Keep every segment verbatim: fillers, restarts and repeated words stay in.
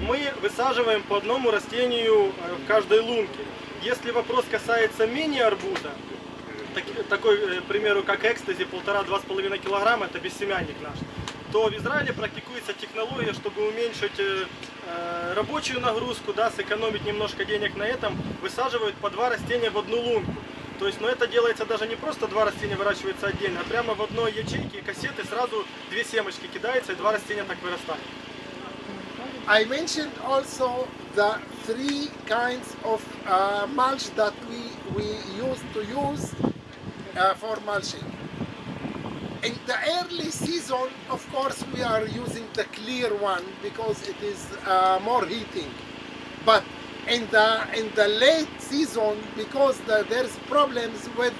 мы высаживаем по одному растению в каждой лунке. Если вопрос касается мини-арбуза, такой, к примеру, как экстази, полтора-два с половиной килограмма, это безсемянник наш, то в Израиле практикуется технология, чтобы уменьшить э, рабочую нагрузку, да, сэкономить немножко денег на этом, высаживают по два растения в одну лунку. То есть, но ну, это делается даже не просто два растения выращиваются отдельно, а прямо в одной ячейке кассеты сразу две семечки кидаются, и два растения так вырастают. I mentioned also the three kinds of uh, mulch that we, we used to use uh, for mulching. In the early season, of course, we are using the clear one because it is uh, more heating. But in the in the late season, because the, there's problems with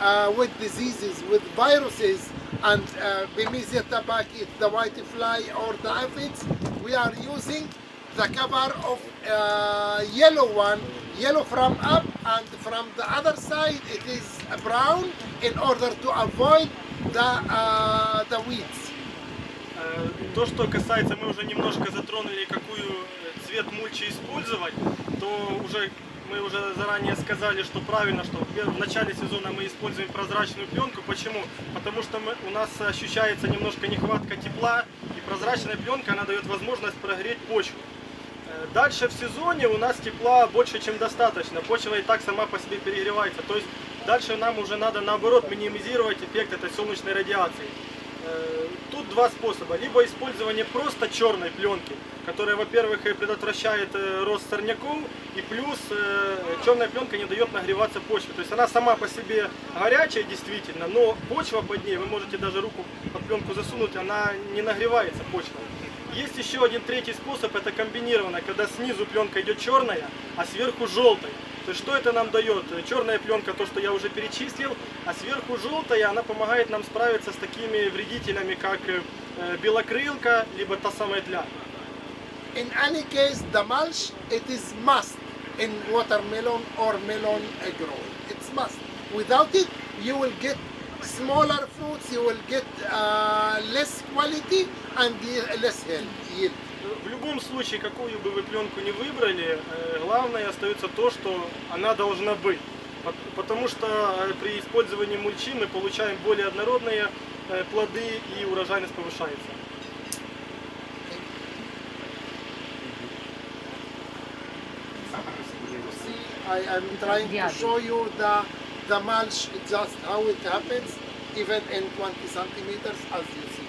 uh, with diseases, with viruses, and uh, Bemisia tabaci, the whitefly or the aphids, we are using the cover of uh, yellow one, yellow from up, and from the other side it is brown, in order to avoid the, uh, the weeds. То, что касается, мы уже немножко затронули, какую цвет мульчи использовать, то уже мы уже заранее сказали, что правильно, что в начале сезона мы используем прозрачную пленку. Почему? Потому что мы, у нас ощущается немножко нехватка тепла, и прозрачная пленка, она дает возможность прогреть почву. Дальше в сезоне у нас тепла больше, чем достаточно. Почва и так сама по себе перегревается. То есть дальше нам уже надо, наоборот, минимизировать эффект этой солнечной радиации. Тут два способа. Либо использование просто черной пленки, которая, во-первых, предотвращает рост сорняков, и плюс черная пленка не дает нагреваться почве. То есть она сама по себе горячая действительно, но почва под ней, вы можете даже руку под пленку засунуть, она не нагревается, почва. Есть еще один третий способ, это комбинированная, когда снизу пленка идет черная, а сверху желтая. То есть что это нам дает? Черная пленка, то, что я уже перечислил, а сверху желтая, она помогает нам справиться с такими вредителями, как белокрылка, либо та самая тля. In any case, the mulch, it is must in watermelon or melon growing. It's must. Without it, you will get smaller fruits, you will get uh, less quality and less yield. В любом случае, какую бы вы пленку не выбрали, главное остается то, что она должна быть. Потому что при использовании мульчи мы получаем более однородные плоды и урожайность повышается. I am trying to show you the, the mulch, just how it happens, even in twenty centimeters, as you see.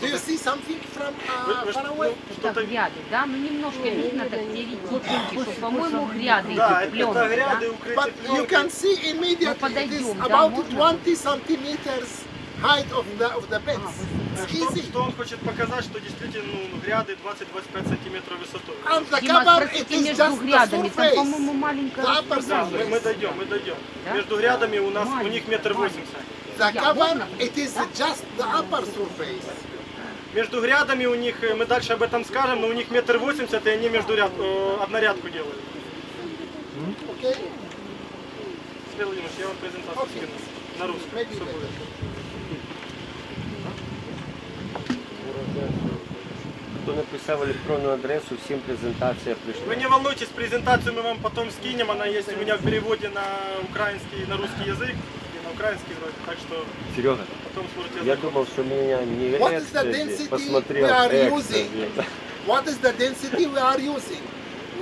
Do you see something from far away? Это гряды, да? Ну немножко видно, так где видите, по-моему, гряды. Да, это гряды, укрытие пленки. But you can see immediately it is about twenty centimeters height of the of the beds. Что он хочет показать, что действительно гряды двадцать-двадцать пять сантиметров высотой. And the cover it is just the surface. По-моему, маленькая. Мы дойдем, мы дойдем. Между грядами у нас у них метр восемьдесят. The cover, it is just the upper surface. Между грядами у них, мы дальше об этом скажем, но у них метр восемьдесят, и они между ряд, э, однорядку делают. Okay. Светлана Владимирович, я вам презентацию скину на русском. Кто написал электронную адресу, всем презентация пришла. Вы не волнуйтесь, презентацию мы вам потом скинем, она есть у меня в переводе на украинский и на русский язык. Украинский вроде, так что Серега, потом сможете. Я думал, что меня не экстази, посмотрел экстази. What is the density we are using?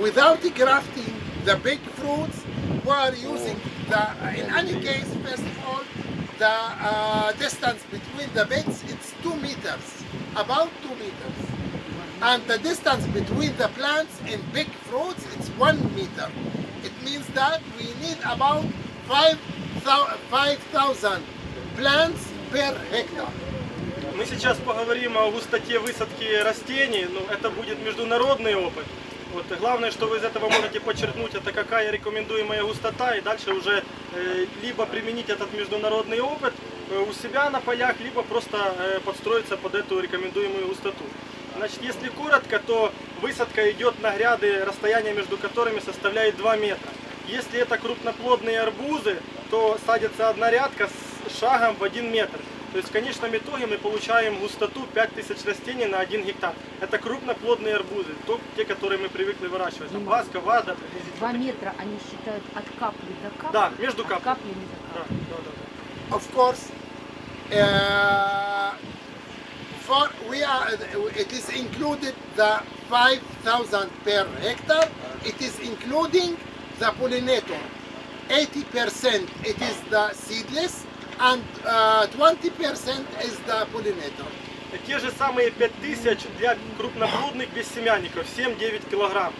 Without grafting the big fruits, we are using the, in any case, first of all, the uh, distance between the beds, it's two meters, about two meters. And the distance between the plants and big fruits, it's one meter. It means that we need about five five thousand plants per hectare. Мы сейчас поговорим о густоте высадки растений, но это будет международный опыт. Вот, главное, что вы из этого можете подчеркнуть, это какая рекомендуемая густота, и дальше уже э, либо применить этот международный опыт у себя на полях, либо просто э, подстроиться под эту рекомендуемую густоту. Значит, если коротко, то высадка идет на гряды, расстояние между которыми составляет два метра. Если это крупноплодные арбузы, то садится однорядка с шагом в один метр. То есть в конечном итоге мы получаем густоту пять тысяч растений на один гектар. Это крупноплодные арбузы, то, те, которые мы привыкли выращивать. Там вазка, ваза. два метра они считают от капли до капли? Да, между каплями. От капли до капли. Да, да, да. Of course, uh, for we are, it is included the five thousand per hectare. It is including the pollinator. eighty percent it is the seedless. And uh, twenty percent is the pollinator. Те же самые пять тысяч для крупноплодных бессемянников, семь-девять килограмм.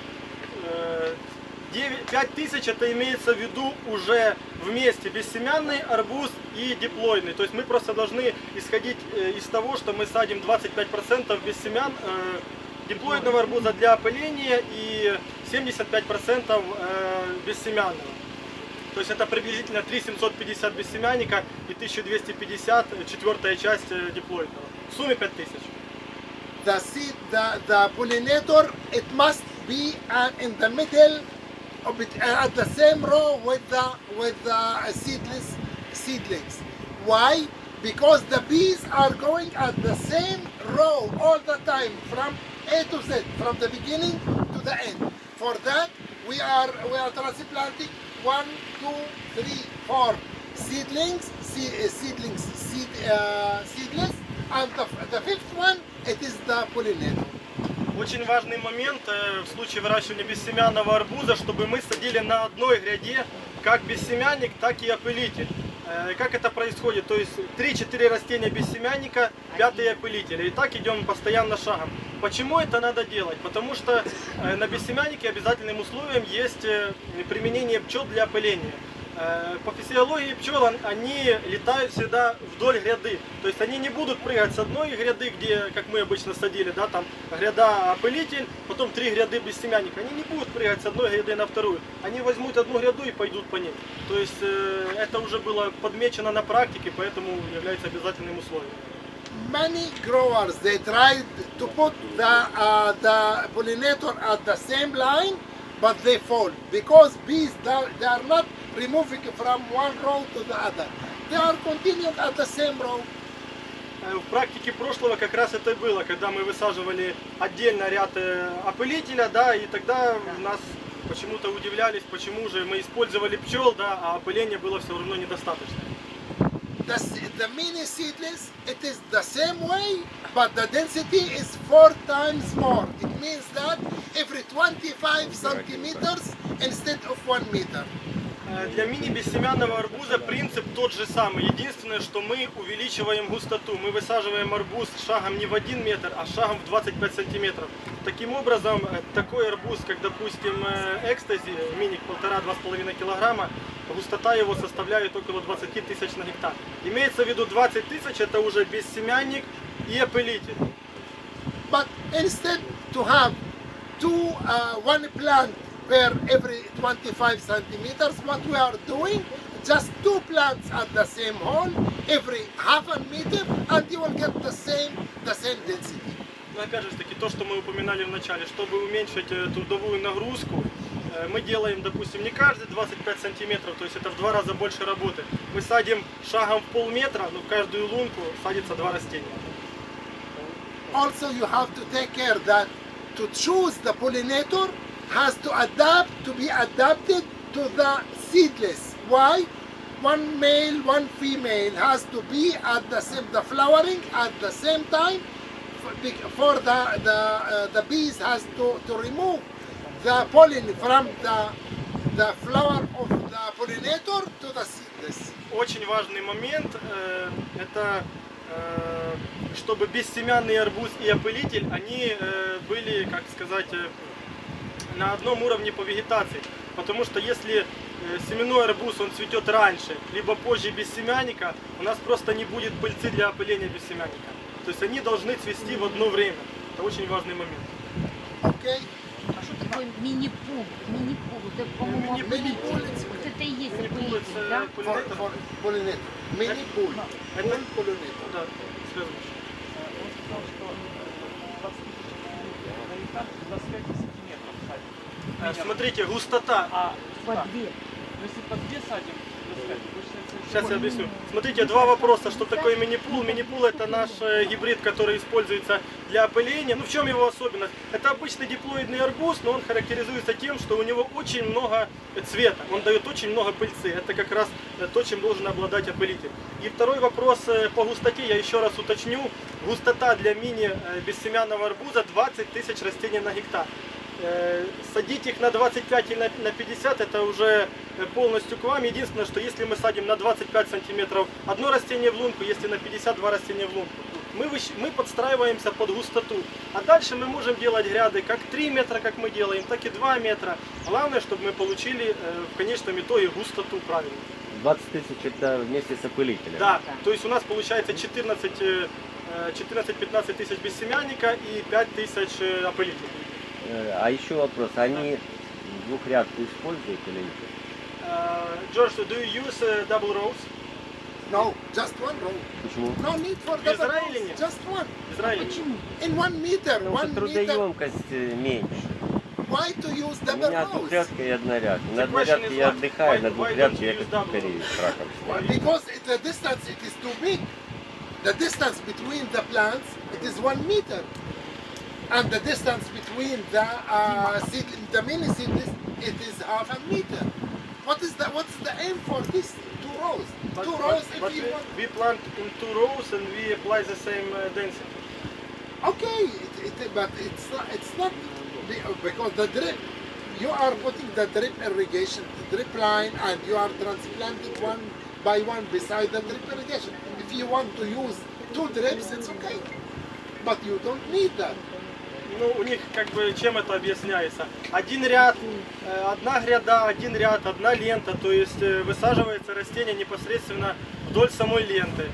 пять тысяч это имеется в виду уже вместе бессемянный арбуз и диплойный. То есть мы просто должны исходить из того, что мы садим двадцать пять процентов бессемян диплойного арбуза для опыления и семьдесят пять процентов бессемянного. То есть это приблизительно три тысячи семьсот пятьдесят бессемянника и тысяча двести пятьдесят четвертая часть диплоидного. В сумме пять тысяч. The seed, the, the pollinator, it must be uh, in the middle of it, uh, at the same row with the with the seedless seedlings. Why? Because the bees are going at the same row all the time from A to Z, from the beginning to the end. For that we are we are transplanting. One, two, three, four seedlings, seed, uh, seedlings, seed, uh, seedless, and the, the fifth one, it is the pollinator. Очень важный момент э, в случае выращивания бессемянного арбуза, чтобы мы садили на одной гряде как бессемянник, так и опылитель. Э, как это происходит? То есть три-четыре растения бессемянника, пятый опылитель. И так идем постоянно шагом. Почему это надо делать? Потому что на бессемяннике обязательным условием есть применение пчел для опыления. По физиологии пчел они летают всегда вдоль гряды. То есть они не будут прыгать с одной гряды, где, как мы обычно садили, да, там гряда опылитель, потом три гряды бессемянника. Они не будут прыгать с одной гряды на вторую. Они возьмут одну гряду и пойдут по ней. То есть это уже было подмечено на практике, поэтому является обязательным условием. Many growers, they tried to put the, uh, the pollinator at the same line, but they fall because bees, they are, they are not removing from one row to the other. They are continuing at the same row. В практике прошлого как раз это и было, когда мы высаживали отдельно ряд опылителя, да, и тогда нас почему-то удивлялись, почему же мы использовали пчел, да, а опыления было все равно недостаточно. The, the mini seedless, it is the same way, but the density is four times more. It means that every twenty-five centimeters instead of one meter. Для мини-бессемянного арбуза принцип тот же самый. Единственное, что мы увеличиваем густоту. Мы высаживаем арбуз шагом не в один метр, а шагом в двадцать пять сантиметров. Таким образом, такой арбуз, как, допустим, экстази, мини полтора-два с половиной килограмма, густота его составляет около двадцати тысяч на гектар. Имеется в виду двадцать тысяч, это уже бессемянник и опылитель. But instead to have two, uh, one plant per every twenty-five centimeters, what we are doing, just two plants at the same hole, every half a meter, and you will get the same, the same density. Но опять же таки, то, что мы упоминали в начале, чтобы уменьшить трудовую нагрузку, мы делаем, допустим, не каждый двадцать пять сантиметров, то есть это в два раза больше работы. Мы садим шагом в полметра, но в каждую лунку садится два растения. Also you have to take care that to choose the pollinator has to adapt, to be adapted to the seedless. Why? One male, one female has to be at the same, the flowering at the same time. For the the uh, the bees has to to remove the pollen from the the flower of the pollinator to the seedless. Очень важный момент э, это э, чтобы бессемянный арбуз и опылитель они э, были, как сказать, на одном уровне по вегетации, потому что если семенной арбуз он цветет раньше, либо позже бессемянника, у нас просто не будет пыльцы для опыления бессемянника. То есть они должны цвести в одно время. Это очень важный момент. Окей. А что такое минипул? Минипул, это, по-моему, опылитель. Вот это и есть опылитель, да? Полинет. Минипул. Это полинет. Да, следующий. Он сказал, что двадцать пять сантиметров садим. Смотрите, густота. А, под две. Если под две садим, двадцать пять, больше Сейчас я объясню. Смотрите, два вопроса. Что такое минипул? Минипул — это наш гибрид, который используется для опыления. Ну, в чем его особенность? Это обычный диплоидный арбуз, но он характеризуется тем, что у него очень много цвета. Он дает очень много пыльцы. Это как раз то, чем должен обладать опылитель. И второй вопрос по густоте. Я еще раз уточню. Густота для мини-бессемянного арбуза двадцать тысяч растений на гектар. Садить их на двадцать пять и на пятьдесят, это уже полностью к вам. Единственное, что если мы садим на двадцать пять сантиметров одно растение в лунку, если на пятьдесят, два растения в лунку, мы, мы подстраиваемся под густоту. А дальше мы можем делать гряды как три метра, как мы делаем, так и два метра. Главное, чтобы мы получили в конечном итоге густоту правильно. двадцать тысяч это вместе с опылителем? Да, то есть у нас получается четырнадцать-пятнадцать тысяч бессемянника и пять тысяч опылителей. А еще вопрос, они двухрядку используют или нет? Джордж, do you use double rows? No, just one row. Почему? No need for double rows. Just one. Почему? In one meter. Потому что трудоемкость меньше. Why to use double rows? У меня двухрядка и однорядка. На однорядке я отдыхаю, на двухрядке я как в Корее с раком снимаю. Because the distance it is too big. The distance between the plants it is one meter. And the distance between the uh, seed, the mini seedless, it is half a meter. What is the what's the aim for this two rows? But, two rows. But, if but you we, want. we plant in two rows and we apply the same uh, density. Okay, it, it, but it's not it's not because the drip. You are putting the drip irrigation, the drip line, and you are transplanting one by one beside the drip irrigation. If you want to use two drips, it's okay, but you don't need that. Ну, у них как бы чем это объясняется? Один ряд, одна гряда, один ряд, одна лента, то есть высаживается растение непосредственно вдоль самой ленты.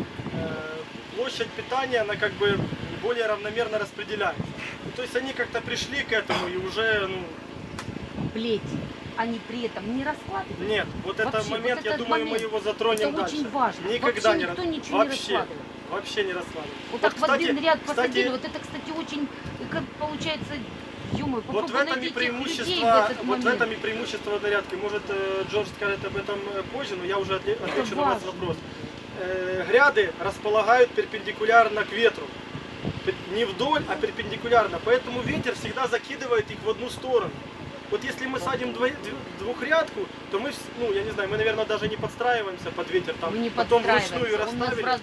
Площадь питания, она как бы более равномерно распределяется. То есть они как-то пришли к этому и уже... Ну... Плеть. Они при этом не раскладывают? Нет, вот вообще, этот момент, вот этот я думаю, момент, мы его затронем это дальше. Это очень важно. Никогда вообще не никто ничего вообще. не раскладывает. Вообще не раскладывает. Вот, вот так, кстати, в один ряд посадили, кстати, вот это, кстати, очень... Как получается, ё-моё, вот в этом и преимущество, в вот в этом и преимущество однорядки. Может, Джордж скажет об этом позже, но я уже отвечу на ваш вопрос. Гряды располагают перпендикулярно к ветру, не вдоль, а перпендикулярно, поэтому ветер всегда закидывает их в одну сторону. Вот если мы садим двухрядку, то мы, ну, я не знаю, мы, наверное, даже не подстраиваемся под ветер, там, не потом вручную расставили, а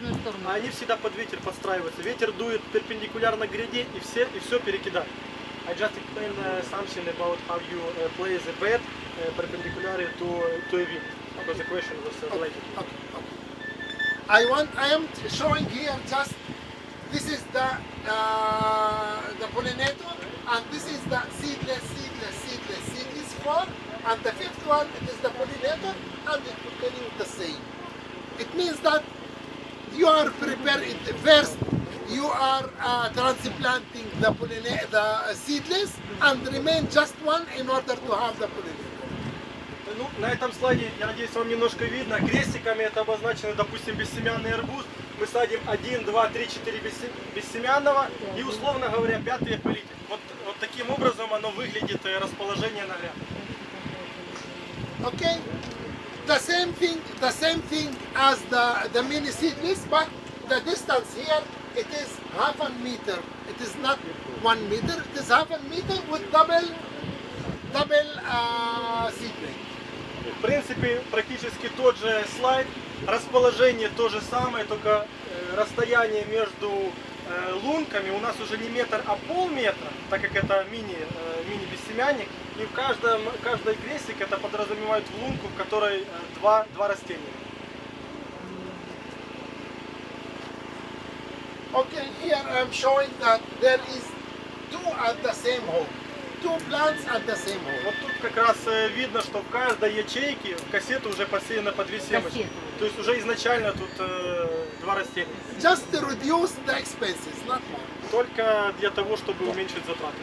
они всегда под ветер подстраиваются. Ветер дует перпендикулярно к гряде, и все, и все перекидает. I just explained uh, something about how you uh, play the bed uh, perpendicular to to a wind, because the question was uh, related. Okay. Okay. I want, I am showing here just this is the uh, the pollinator, and this is the seedless seedless seedless. And the fifth one, it is the pollinator, and it will continue the same. It means that you are preparing, first you are uh, transplanting the, pollinator, the seedless, and remain just one in order to have the pollinator. Ну, на этом слайде, я надеюсь, вам немножко видно, крестиками это обозначено, допустим, бессемянный арбуз. Мы садим один, два, три, четыре бессемянного и, условно говоря, пятый опылитель. Вот, вот таким образом оно выглядит расположение на ряд. Okay, the same thing, the same thing as the, the mini seedless, but the distance here, it is half a meter. It is not one meter, it is half a meter with double, double uh, seedling. В принципе, практически тот же слайд. Расположение то же самое, только расстояние между лунками у нас уже не метр, а полметра, так как это мини-бессемянник. И в каждом, каждый крестик это подразумевает в лунку, в которой два, два растения. Okay, here I'm showing that there is two at the same hole. Two plants at the same hole. Вот тут как раз видно, что в каждой ячейке в кассету уже посеяно по две семечки. То есть уже изначально тут э, два растения. Just to reduce the expenses, not more. Только для того, чтобы уменьшить затраты.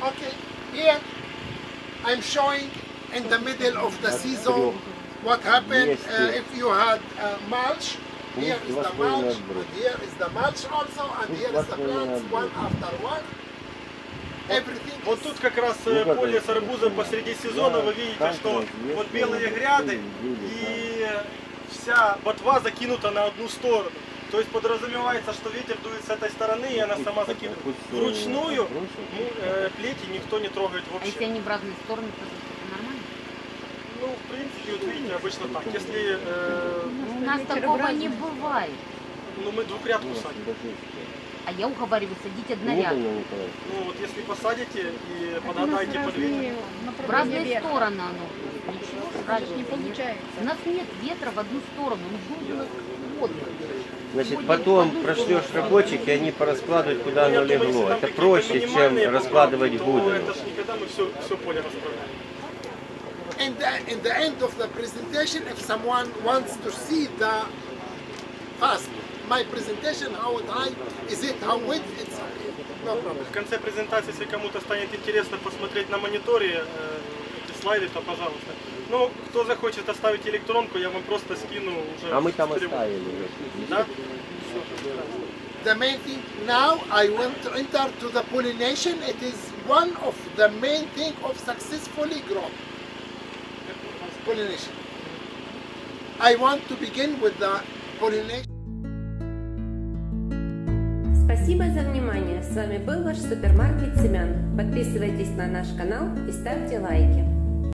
Okay, here I'm showing in the middle of the season what happened uh, if you had uh, mulch. Here is the mulch, and here is the mulch also, and here is the plants one after one. Вот тут как раз поле с арбузом посреди сезона, вы видите, что вот белые гряды и вся ботва закинута на одну сторону. То есть подразумевается, что ветер дует с этой стороны, и она сама закинута. Вручную плети никто не трогает вообще. А если они в разные стороны, то нормально? Ну, в принципе, вот видите, обычно так. Если, э... У нас такого не бывает. Ну, мы двухрядку садим. А я уговариваю садить однорядку. Ну, вот если посадите и подгадаете под ветер. В разные стороны оно. Ничего страшного не получается. У нас нет ветра в одну сторону, он должен у нас водный. Значит, потом прошлешь рабочих, и они пораскладывают, куда оно легло. Это проще, чем раскладывать Будину. Это же никогда мы все, все поле расправляем. And the, in the end of the presentation, if someone wants to see the past, my presentation, how high is it, how wet, it's okay. No problem. В конце презентации, если кому-то станет интересно посмотреть на мониторе эти слайды, то пожалуйста. Ну, кто захочет оставить электронку, я вам просто скину уже. А мы там оставили. Да? The main thing now I want to enter to the pollination. It is one of the main thing of successfully growing pollination. I want to begin with the pollination. Спасибо за внимание. С вами был ваш супермаркет семян. Подписывайтесь на наш канал и ставьте лайки.